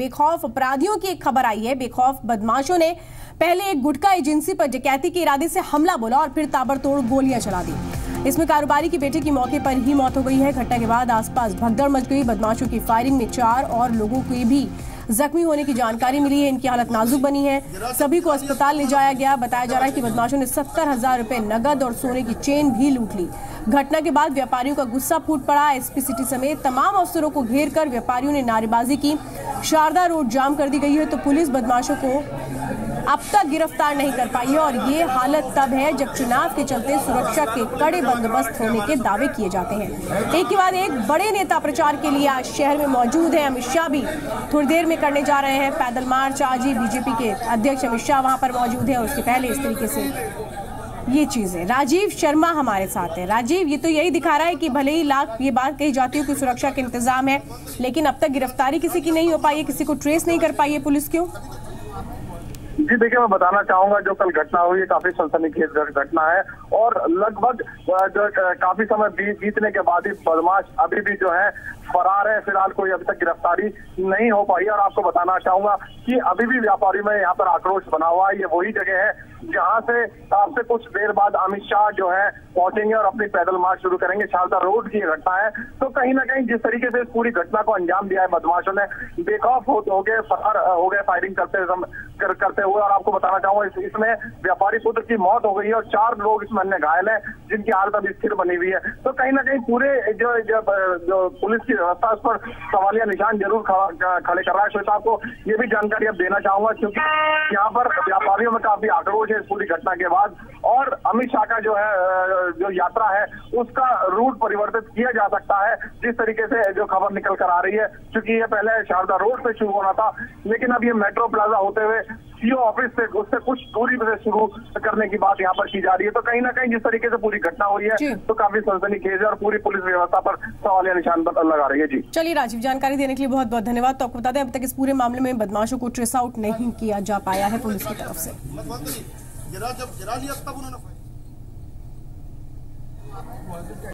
बेखौफ अपराधियों की एक खबर आई है। बेखौफ बदमाशों ने पहले एक गुटखा एजेंसी पर डकैती के इरादे से हमला बोला और फिर ताबड़तोड़ गोलियां चला दी। इसमें कारोबारी के बेटे की मौके पर ही मौत हो गई है। घटना के बाद आसपास भगदड़ मच गई। बदमाशों की फायरिंग में 4 और लोगों को भी जख्मी होने की जानकारी मिली है। इनकी हालत नाजुक बनी है, सभी को अस्पताल ले जाया गया। बताया जा रहा है कि बदमाशों ने 70,000 रुपए नगद और सोने की चेन भी लूट ली। घटना के बाद व्यापारियों का गुस्सा फूट पड़ा। एसपी सिटी समेत तमाम अफसरों को घेर कर व्यापारियों ने नारेबाजी की। शारदा रोड जाम कर दी गई है, तो पुलिस बदमाशों को अब तक गिरफ्तार नहीं कर पाई है। और ये हालत तब है जब चुनाव के चलते सुरक्षा के कड़े बंदोबस्त होने के दावे किए जाते हैं। एक के बाद एक बड़े नेता प्रचार के लिए आज शहर में मौजूद है। अमित शाह भी थोड़ी देर में करने जा रहे हैं पैदल मार्च। आज ही बीजेपी के अध्यक्ष अमित शाह वहां पर मौजूद है और उसके पहले इस तरीके से ये चीजें। राजीव शर्मा हमारे साथ है। राजीव, ये तो यही दिखा रहा है कि भले ही लाख ये बात कही जाती हो कि सुरक्षा का इंतजाम है, लेकिन अब तक गिरफ्तारी किसी की नहीं हो पाई है, किसी को ट्रेस नहीं कर पाई है पुलिस। क्यों? जी देखिए, मैं बताना चाहूंगा जो कल घटना हुई है काफी सनसनीखेज घटना है और लगभग जो काफी समय बीतने के बाद ही बदमाश अभी भी जो है फरार है। फिलहाल कोई अभी तक गिरफ्तारी नहीं हो पाई। और आपको बताना चाहूंगा कि अभी भी व्यापारी में यहाँ पर आक्रोश बना हुआ है। ये वही जगह है जहाँ से आपसे कुछ देर बाद अमित शाह जो है पहुंचेंगे और अपनी पैदल मार्च शुरू करेंगे। शारदा रोड की घटना है, तो कहीं ना कहीं जिस तरीके से इस पूरी घटना को अंजाम दिया है बदमाशों ने, बेखौफ हो गए, फरार हो गए फायरिंग करते हुए। और आपको बताना चाहूंगा इसमें व्यापारी पुत्र की मौत हो गई है और 4 लोग इसमें अन्य घायल है जिनकी हालत अभी स्थिर बनी हुई है। तो कहीं ना कहीं पूरे जो पुलिस की व्यवस्था उस पर सवालिया निशान जरूर खड़े कर रहा है। श्वेता, आपको ये भी जानकारी अब देना चाहूंगा क्योंकि यहाँ पर व्यापारियों में काफी आक्रोश है इस पूरी घटना के बाद। और अमित शाह का जो है जो यात्रा है उसका रूट परिवर्तित किया जा सकता है जिस तरीके से जो खबर निकल कर आ रही है, क्योंकि ये पहले शारदा रोड से शुरू होना था लेकिन अब ये मेट्रो प्लाजा होते हुए सीओ ऑफिस से उससे कुछ दूरी से शुरू करने की बात यहाँ पर की जा रही है। तो कहीं ना कहीं जिस तरीके से पूरी घटना हुई है तो काफी सनसनीखेज है और पूरी पुलिस व्यवस्था पर सवालिया निशान लगा रही है। जी चलिए राजीव, जानकारी देने के लिए बहुत बहुत धन्यवाद। तो आपको बता दें अब तक इस पूरे मामले में बदमाशों को ट्रेस आउट नहीं किया जा पाया है पुलिस की तरफ से।